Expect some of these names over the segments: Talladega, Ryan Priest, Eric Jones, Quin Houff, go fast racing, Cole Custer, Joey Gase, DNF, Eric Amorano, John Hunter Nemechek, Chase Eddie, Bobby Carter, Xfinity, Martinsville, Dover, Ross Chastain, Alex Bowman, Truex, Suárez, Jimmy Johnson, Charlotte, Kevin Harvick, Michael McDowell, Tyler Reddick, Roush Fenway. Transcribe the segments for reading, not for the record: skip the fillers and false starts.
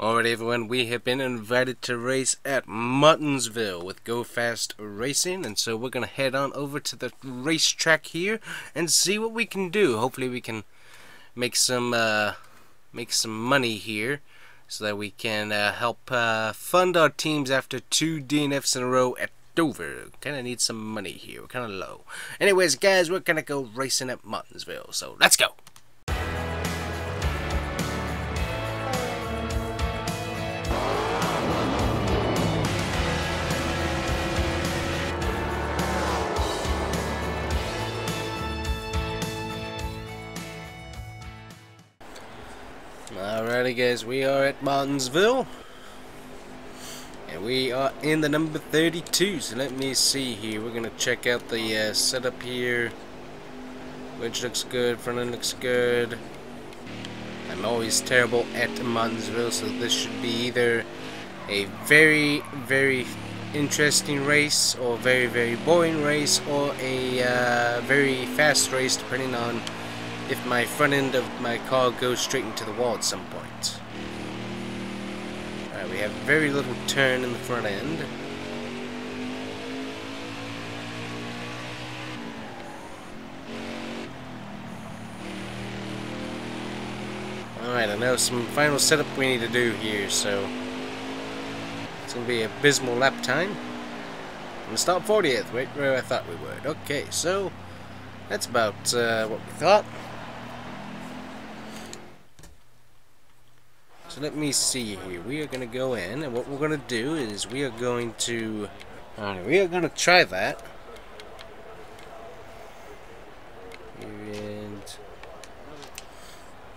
Alright everyone, we have been invited to race at Martinsville with Go Fast Racing, and so we're going to head on over to the racetrack here and see what we can do. Hopefully we can make some money here so that we can help fund our teams after 2 DNFs in a row at Dover. Kind of need some money here, we're kind of low. Anyways guys, we're going to go racing at Martinsville, so let's go! Alrighty guys, we are at Martinsville and we are in the number 32, so let me see here. We're gonna check out the setup here, which looks good, front end looks good. I'm always terrible at Martinsville, so this should be either a very, very interesting race or very, very boring race, or a very fast race, depending on if my front end of my car goes straight into the wall at some point. Alright, we have very little turn in the front end. Alright, I know some final setup we need to do here, so it's going to be abysmal lap time. I'm going to start 40th, right where I thought we would. Okay, so that's about what we thought. So let me see here, we are going to go in, and what we're going to do is we are going to, try that. And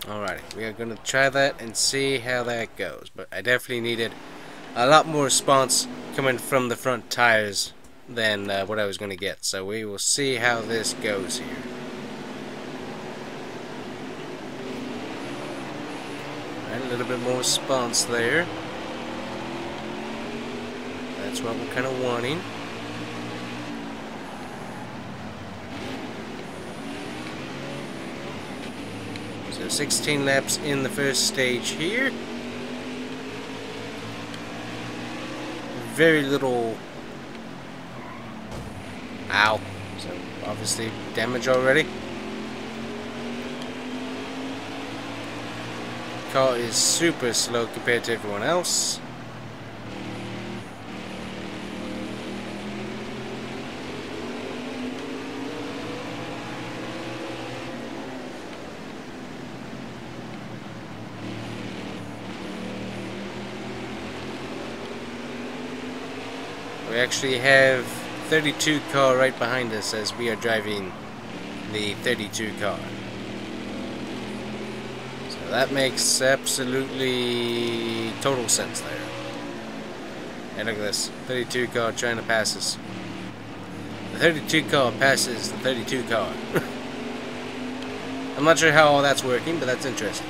alrighty, we are going to try that and see how that goes, but I definitely needed a lot more response coming from the front tires than what I was going to get, so we will see how this goes here. A little bit more response there. That's what we're kind of wanting. So 16 laps in the first stage here. Very little. Ow. So obviously damage already. Car is super slow compared to everyone else. We actually have 32 car right behind us as we are driving the 32 car. That makes absolutely total sense there. And look at this, 32 car trying to pass us. The 32 car passes the 32 car. I'm not sure how all that's working, but that's interesting.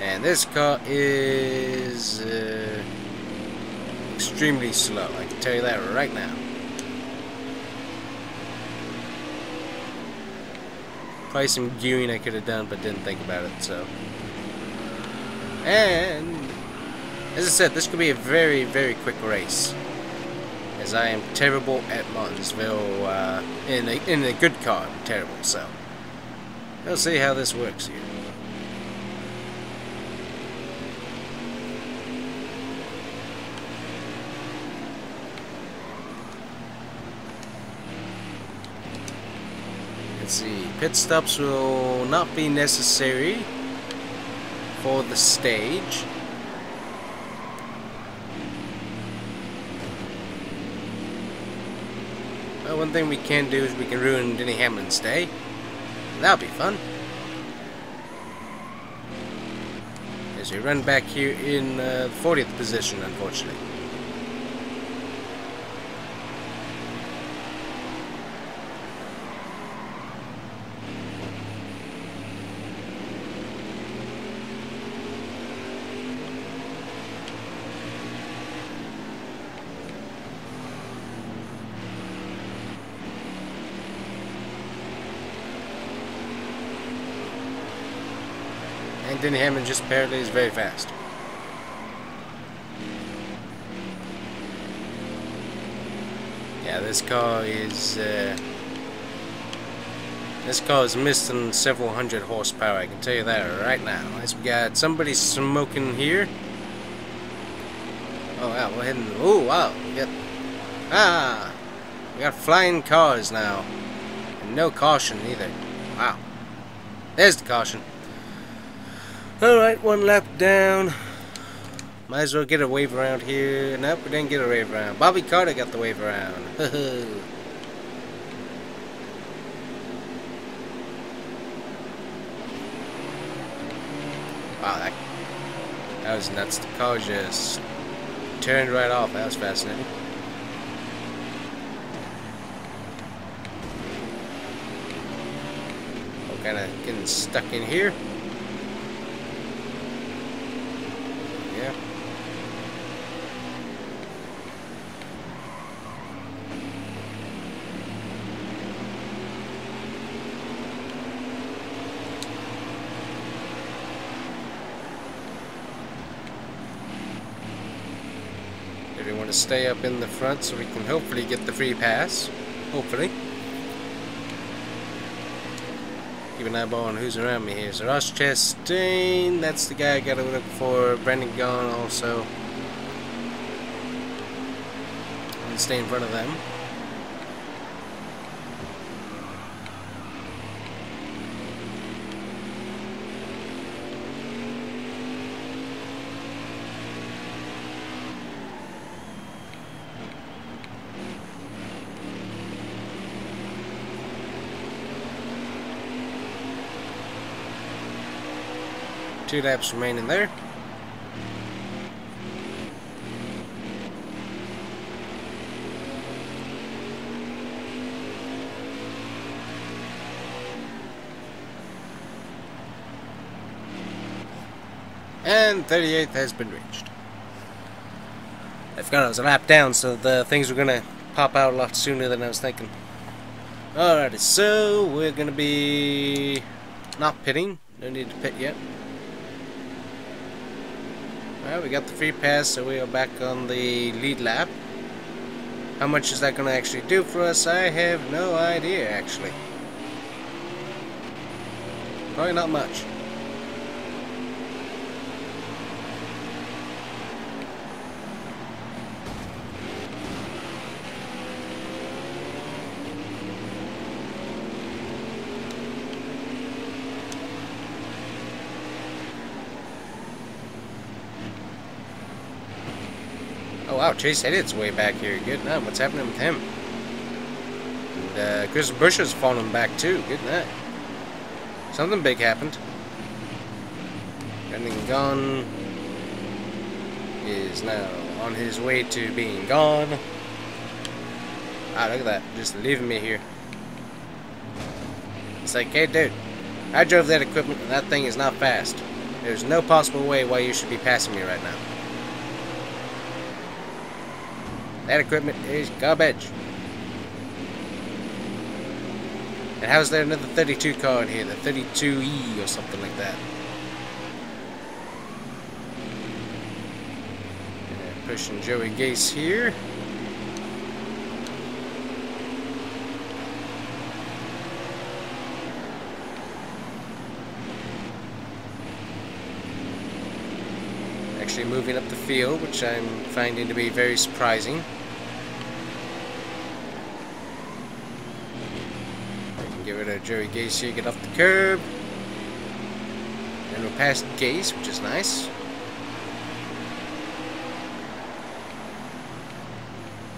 And this car is extremely slow, I can tell you that right now. Probably some gearing I could have done, but didn't think about it, so. And as I said, this could be a very, very quick race, as I am terrible at Martinsville. In a good car, I'm terrible, so. We'll see how this works here. Let's see, pit stops will not be necessary for the stage. Well, one thing we can do is we can ruin Denny Hamlin's day. That'll be fun. As we run back here in the 40th position, unfortunately. Denny Hamlin just apparently is very fast. Yeah, this car is missing several hundred horsepower, I can tell you that right now. As we got somebody smoking here. Oh wow, we're heading, oh wow, yep. Ah, we got flying cars now. And no caution either. Wow. There's the caution. Alright, one lap down. Might as well get a wave around here. Nope, we didn't get a wave around. Bobby Carter got the wave around. Wow, that was nuts. The car just turned right off. That was fascinating. We're kind of getting stuck in here. Yeah. Everyone to stay up in the front so we can hopefully get the free pass. Hopefully. Keep an eyeball on who's around me here. So Ross Chastain, that's the guy I gotta look for. Brendan Gaughan also. I'm gonna stay in front of them. Two laps remaining there. And 38th has been reached. I forgot I was a lap down, so the things were gonna pop out a lot sooner than I was thinking. Alrighty, so we're gonna be not pitting. No need to pit yet. Alright, we got the free pass, so we are back on the lead lap. How much is that going to actually do for us? I have no idea, actually. Probably not much. Oh wow, Chase Eddie's way back here. Good night. What's happening with him? And, Chris Buescher's falling back too. Good night. Something big happened. Brendan Gaughan is now on his way to being gone. Ah, look at that. Just leaving me here. It's like, hey dude, I drove that equipment and that thing is not fast. There's no possible way why you should be passing me right now. That equipment is garbage. And how's there another 32 car in here? The 32E or something like that. And pushing Joey Gase here. Actually moving up the field, which I'm finding to be very surprising. I can get rid of Joey Gase here, get off the curb. And we're past Gase, which is nice.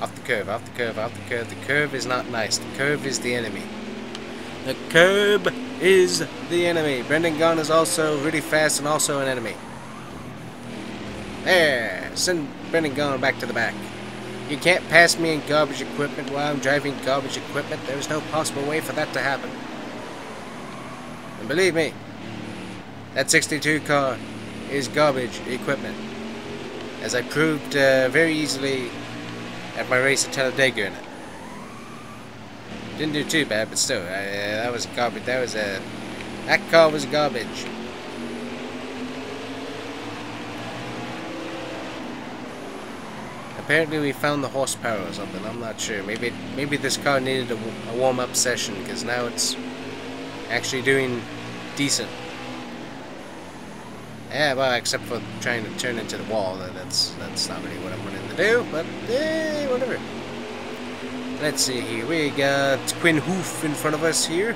Off the curb, off the curb, off the curb. The curb is not nice. The curb is the enemy. The curb is the enemy. Brendan Gaughan is also really fast and also an enemy. There, send Brendan Gaughan back to the back. You can't pass me in garbage equipment while I'm driving garbage equipment. There's no possible way for that to happen. And believe me, that 62 car is garbage equipment. As I proved very easily at my race at Talladega in it. Didn't do too bad, but still, that was garbage. That car was garbage. Apparently we found the horsepower or something. I'm not sure. Maybe this car needed a warm-up session, because now it's actually doing decent. Yeah, well, except for trying to turn into the wall. That's not really what I'm wanting to do, but eh, whatever. Let's see here. We got Quin Houff in front of us here.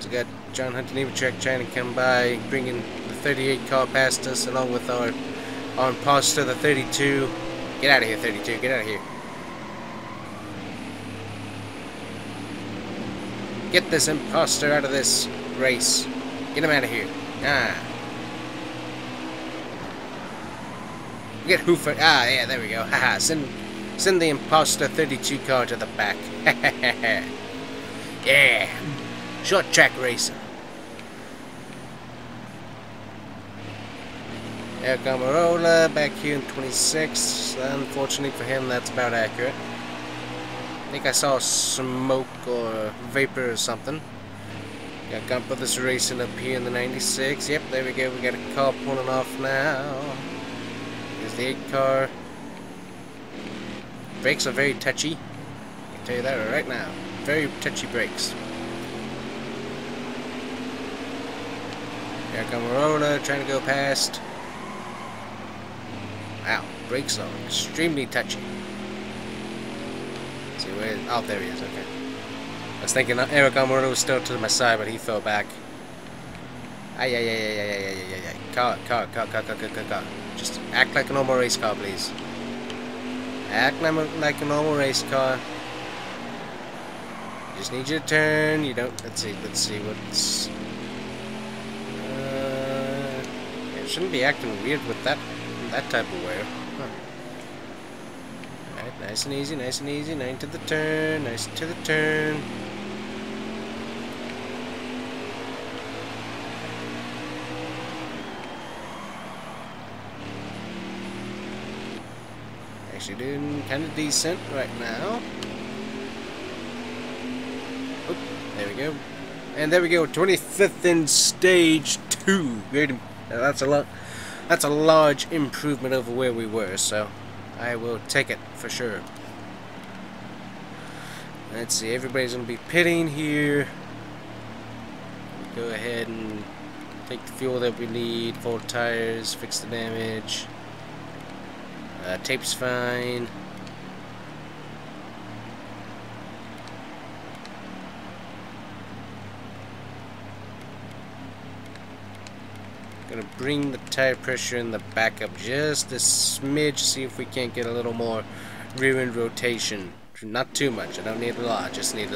So we got John Hunter Nemechek trying to come by, bringing the 38 car past us, along with our imposter, the 32. Get out of here, 32. Get out of here. Get this imposter out of this race. Get him out of here. Ah. Get Hoofer. Ah, yeah, there we go. Haha. Send the imposter 32 car to the back. Yeah. Short track racing. Eric Amorano back here in 26. Unfortunately for him, that's about accurate. I think I saw smoke or vapor or something. Got Gumpers racing up here in the 96. Yep, there we go. We got a car pulling off now. Here's the 8 car. Brakes are very touchy. I can tell you that right now. Very touchy brakes. Got Gumpers trying to go past. Wow, brakes are extremely touchy. Let's see where. Oh, there he is. Okay. I was thinking Eric Amorano was still to my side, but he fell back. Ay. Car. Just act like a normal race car, please. Act like a normal race car. Just need you to turn. You don't. Let's see what's. It shouldn't be acting weird with that type of wear. Huh. Alright, nice and easy. Nice to the turn. Actually doing kind of decent right now. Oop, there we go. And there we go, 25th in stage 2. Great. That's a lot. That's a large improvement over where we were, so I will take it for sure. Let's see, everybody's going to be pitting here. Go ahead and take the fuel that we need, four tires, fix the damage. Tape's fine. Gonna bring the tire pressure in the back up just a smidge, see if we can't get a little more rear end rotation. Not too much, I don't need a lot, I just need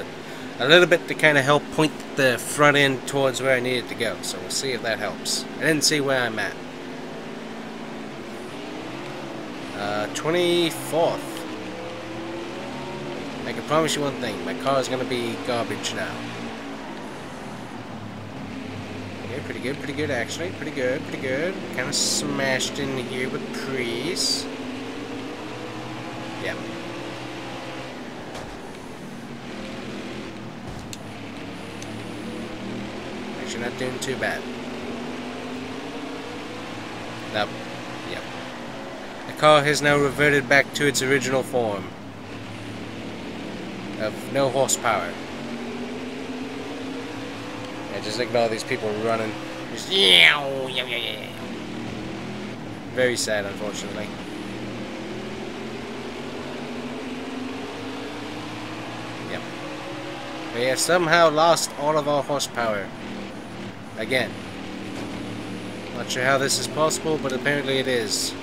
a little bit to kind of help point the front end towards where I need it to go. So we'll see if that helps. I didn't see where I'm at. 24th. I can promise you one thing, my car is going to be garbage now. Okay, pretty good actually, pretty good. Kind of smashed in here with Priest. Yeah. Actually not doing too bad. Nope. The car has now reverted back to its original form of no horsepower. Yeah, just ignore these people running. Just yeah. Very sad, unfortunately. Yep. We have somehow lost all of our horsepower again. Not sure how this is possible, but apparently it is.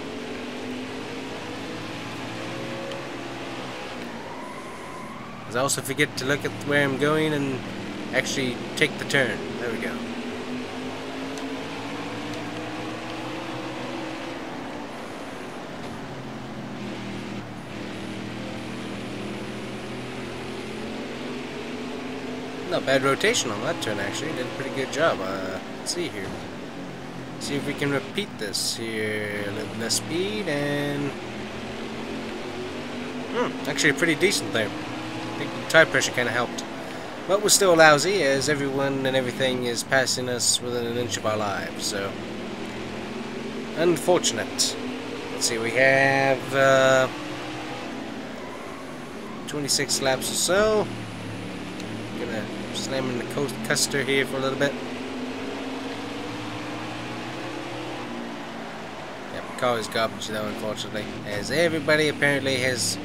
I also forget to look at where I'm going and actually take the turn. There we go. Not bad rotation on that turn, actually. Did a pretty good job. Let's see here. See if we can repeat this here. A little less speed and... actually pretty decent there. I think the tire pressure kind of helped. But we're still lousy, as everyone and everything is passing us within an inch of our lives, so... Unfortunate. Let's see, we have 26 laps or so. I'm gonna slam into Cole Custer here for a little bit. Yep, the car is garbage though, unfortunately, as everybody apparently has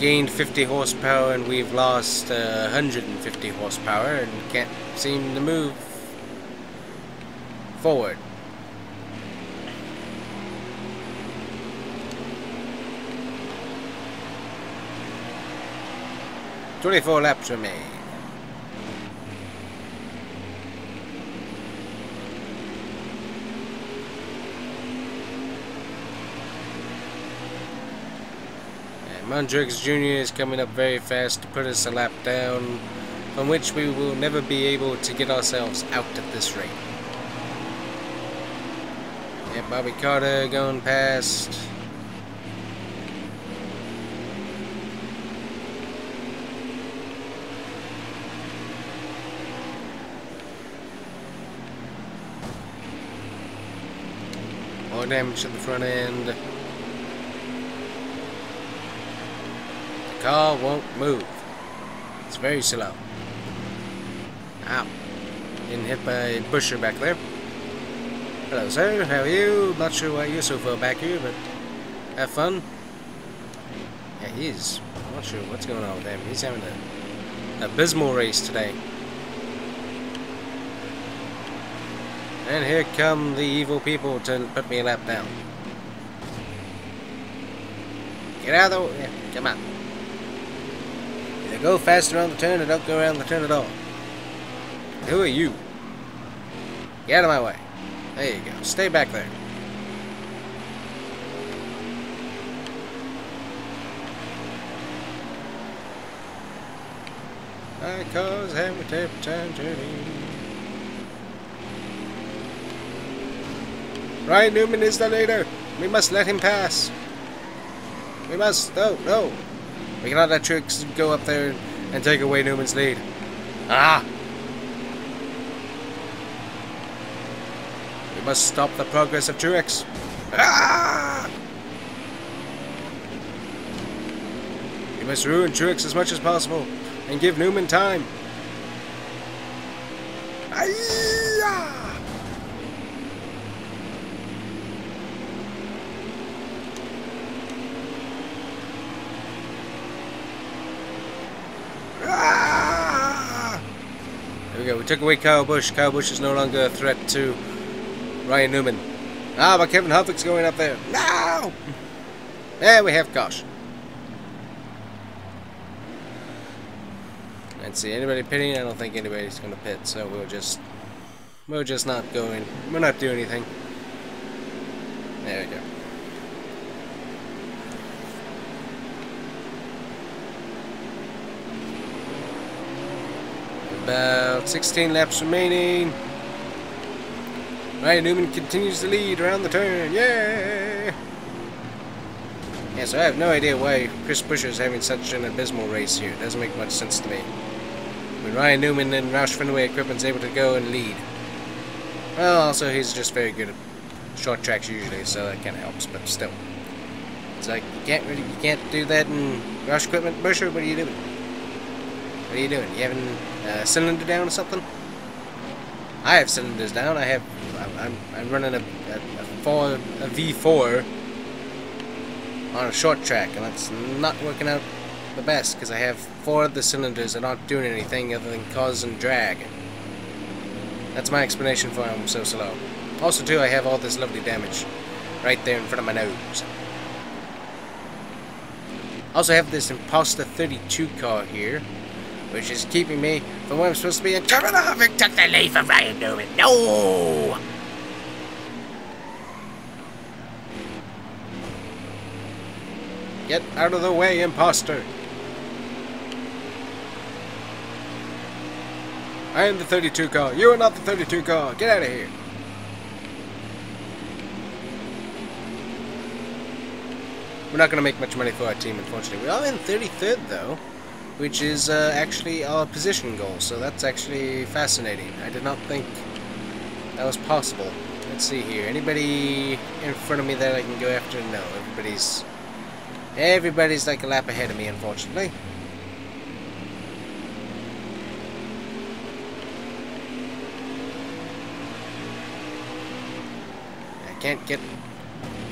gained 50 horsepower and we've lost 150 horsepower and can't seem to move forward. . 24 laps remain. And Truex Jr. is coming up very fast to put us a lap down, from which we will never be able to get ourselves out at this rate. And Bobby Carter going past. Damage at the front end. The car won't move. It's very slow. Ow. Getting hit by Buescher back there. Hello sir, how are you? Not sure why you're so far back here, but have fun. Yeah, he is. I'm not sure what's going on with him. He's having an abysmal race today. And here come the evil people to put me a lap down. Get out of the way. Yeah, come on. Either go fast around the turn or don't go around the turn at all. And who are you? Get out of my way. There you go. Stay back there. My car's having a tough time turning. Ryan Newman is the leader. We must let him pass. We must. No, no. We cannot let Truex go up there and take away Newman's lead. Ah! We must stop the progress of Truex. Ah! We must ruin Truex as much as possible and give Newman time. Aye-ya! We took away Kyle Busch. Kyle Busch is no longer a threat to Ryan Newman. Ah, but Kevin Harvick's going up there. No! There we have Gosh. Let's see, anybody pitting? I don't think anybody's going to pit, so we're just not going. We're not doing anything. There we go. About 16 laps remaining. Ryan Newman continues to lead around the turn. Yeah. Yeah, so I have no idea why Chris Buescher is having such an abysmal race here. It doesn't make much sense to me. When Ryan Newman and Roush Fenway equipment's able to go and lead. Well, also he's just very good at short tracks usually, so that kinda helps, but still. It's like you can't do that in Roush equipment. Buescher, what are you doing? What are you doing? You having a cylinder down or something? I have cylinders down. I'm running a V4 on a short track, and that's not working out the best because I have four of the cylinders that aren't doing anything other than causing drag. That's my explanation for why I'm so slow. Also, too, I have all this lovely damage right there in front of my nose. Also, I have this Imposter 32 car here, which is keeping me from where I'm supposed to be. And Kevin Harvick took the lead from Ryan Newman. No! Get out of the way, imposter. I am the 32 car. You are not the 32 car. Get out of here. We're not going to make much money for our team, unfortunately. We are in 33rd, though, which is actually our position goal, so that's actually fascinating. I did not think that was possible. Let's see here. Anybody in front of me that I can go after? No. Everybody's like a lap ahead of me, unfortunately. I can't get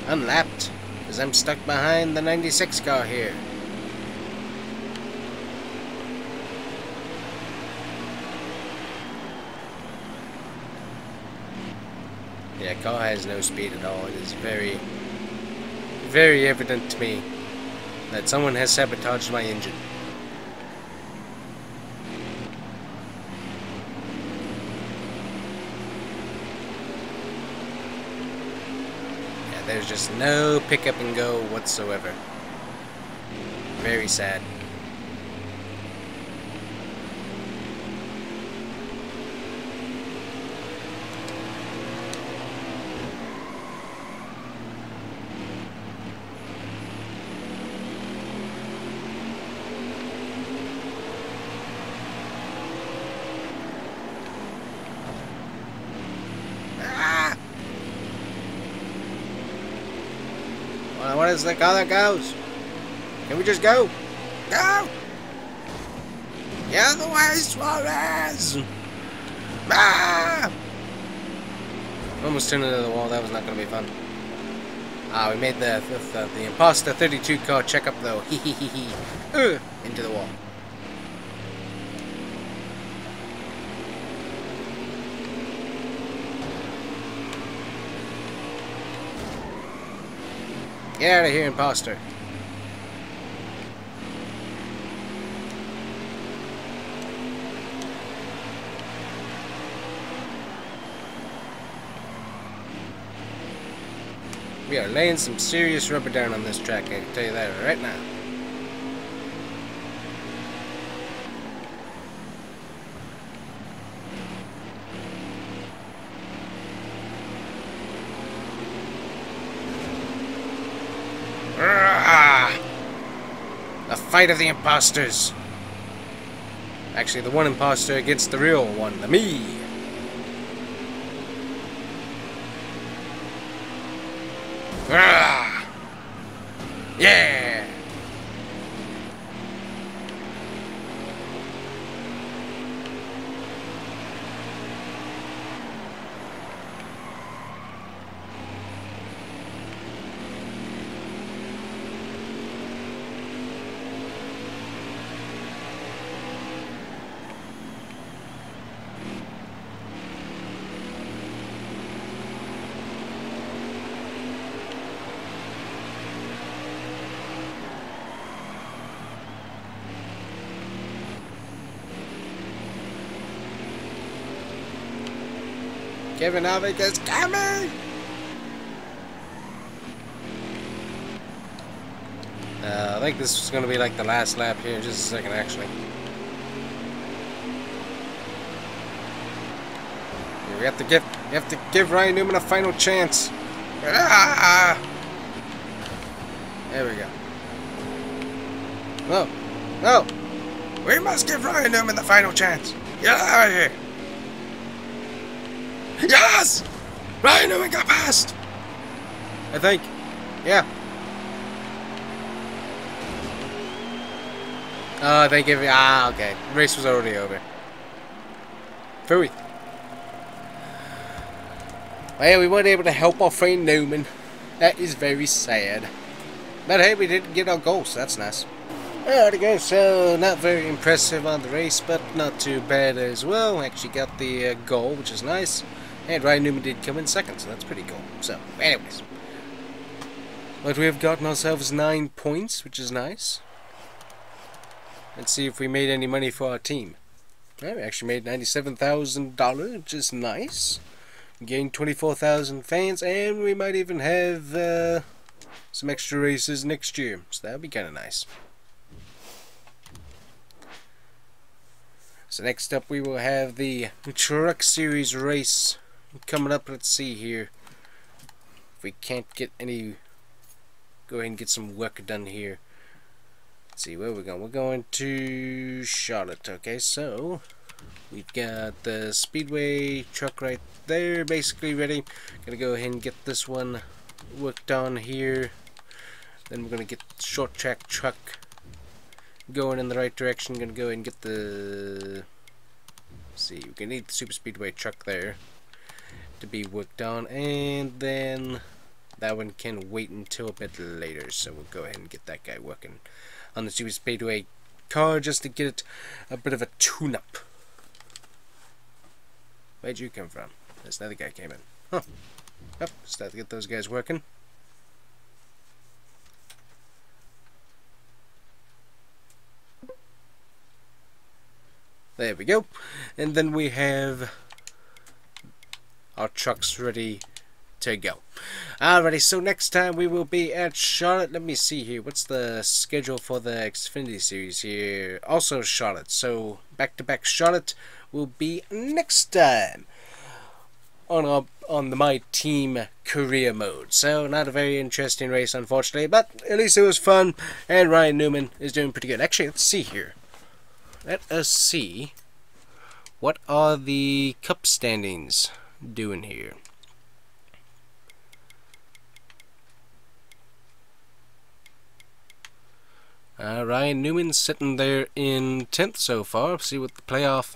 unlapped because I'm stuck behind the 96 car here. Yeah, car has no speed at all. It is very, very evident to me that someone has sabotaged my engine. Yeah, there's just no pick up and go whatsoever. Very sad. It's like how that goes. Can we just go? Go! The other way, Suárez! Ah! Almost turned into the wall. That was not going to be fun. Ah, we made the imposter 32 car check up though. Hee hee hee hee. Into the wall. Get out of here, imposter. We are laying some serious rubber down on this track, I can tell you that right now. Fight of the imposters. Actually, the one imposter against the real one, the me. Arrgh! Yeah. Kevin Harvick is coming! I think this is going to be like the last lap here. Just a second, actually. We have to give Ryan Newman a final chance. Ah! There we go. No, no! We must give Ryan Newman the final chance. Get out of here! Yes! Ryan Newman got past! I think. Yeah. Oh, they give me. Ah, okay. The race was already over. Fooey. Well, we weren't able to help our friend Newman. That is very sad. But hey, we didn't get our goals, so that's nice. Alrighty guys, so not very impressive on the race, but not too bad as well. Actually got the goal, which is nice. And Ryan Newman did come in second, so that's pretty cool. So, anyways. But we have gotten ourselves 9 points, which is nice. Let's see if we made any money for our team. Alright, we actually made $97,000, which is nice. We gained 24,000 fans, and we might even have some extra races next year. So that would be kind of nice. So next up we will have the Truck Series race coming up. Let's see here. If we can't get any, go ahead and get some work done here. Let's see where we're going. We're going to Charlotte. Okay, so we've got the Speedway truck right they're basically ready. Gonna go ahead and get this one worked on here. Then we're gonna get the short track truck going in the right direction. Gonna go ahead and get the, let's see, we're gonna need the super speedway truck there to be worked on, and then that one can wait until a bit later. So we'll go ahead and get that guy working on the super speedway car just to get it a bit of a tune-up. Where'd you come from? There's another guy came in. Huh. Up, start to get those guys working. There we go. And then we have our trucks ready to go. Alrighty, so next time we will be at Charlotte. Let me see here. What's the schedule for the Xfinity Series here? Also Charlotte. So back-to-back Charlotte will be next time on the My Team career mode. So not a very interesting race, unfortunately, but at least it was fun. And Ryan Newman is doing pretty good. Actually, let's see here. Let us see what are the Cup standings doing here. Ryan Newman's sitting there in 10th so far. See what the playoffs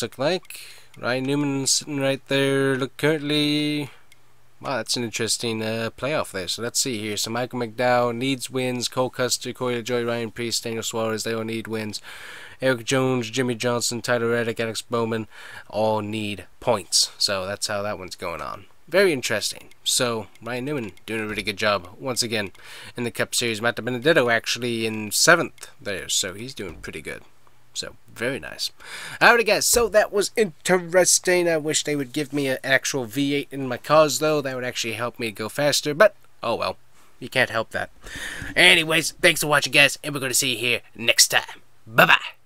look like. Ryan Newman sitting right there. Look currently. Wow, that's an interesting playoff there. So let's see here. So Michael McDowell needs wins. Cole Custer, Corey LaJoy, Ryan Priest, Daniel Suárez, they all need wins. Eric Jones, Jimmy Johnson, Tyler Reddick, Alex Bowman all need points. So that's how that one's going on. Very interesting. So Ryan Newman doing a really good job once again in the Cup Series. Matt Benedetto actually in 7th there, so he's doing pretty good. So very nice. Alrighty guys, so that was interesting. I wish they would give me an actual V8 in my cars though. That would actually help me go faster, but oh well. You can't help that. Anyways, thanks for watching guys, and we're going to see you here next time. Bye-bye.